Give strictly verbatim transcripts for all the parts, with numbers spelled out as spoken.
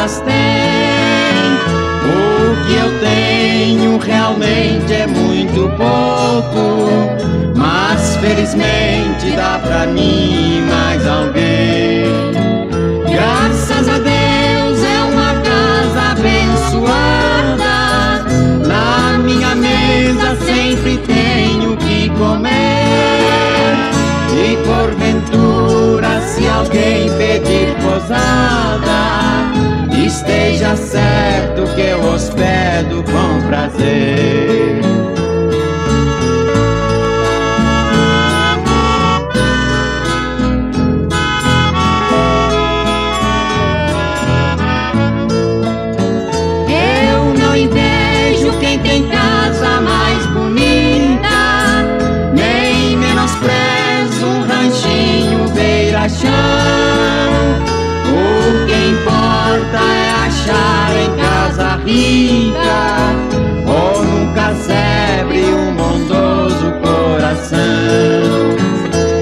coisas têm. O que eu tenho realmente é muito pouco, mas felizmente dá pra mim mais alguém. Graças a Deus é uma casa abençoada, na minha mesa sempre tenho o que comer. E porventura se alguém pedir posada, esteja certo que eu hospedo com prazer. Eu não invejo quem tem casa mais bonita, nem menosprezo um ranchinho beira-chão. O que importa é achar em casa rica ou num casebre um bondoso coração.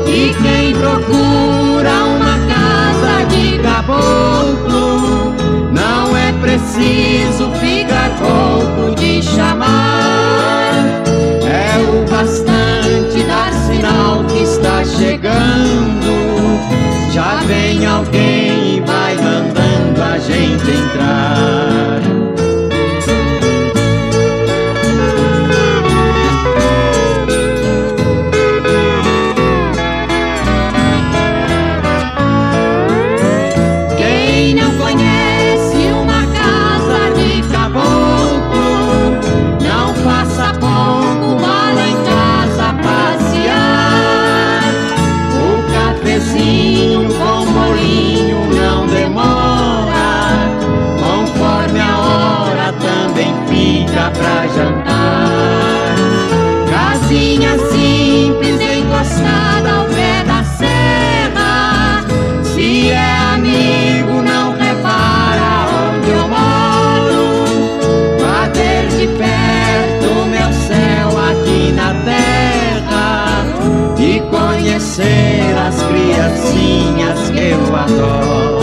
E quem procura uma casa de caboclo, não é preciso ficar rouco de chamar. É o bastante dar sinal que está chegando. Já vem alguém e vai mandando a gente entrar. Quem não conhece uma casa de caboclo, não faça pouco, vá lá em casa passear. O cafezinho com bolinho não demora, conforme a hora também fica pra jantar. Casinha simples encostada ao pé da serra, se é amigo não repara onde eu moro. Pra ver de perto meu céu aqui na terra e conhecer as criancinhas que eu adoro.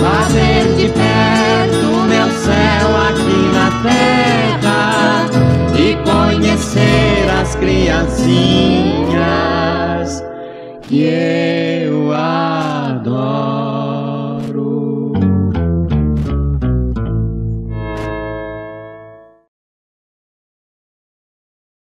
Vá ver de perto o meu céu aqui na terra e conhecer as criancinhas que eu adoro.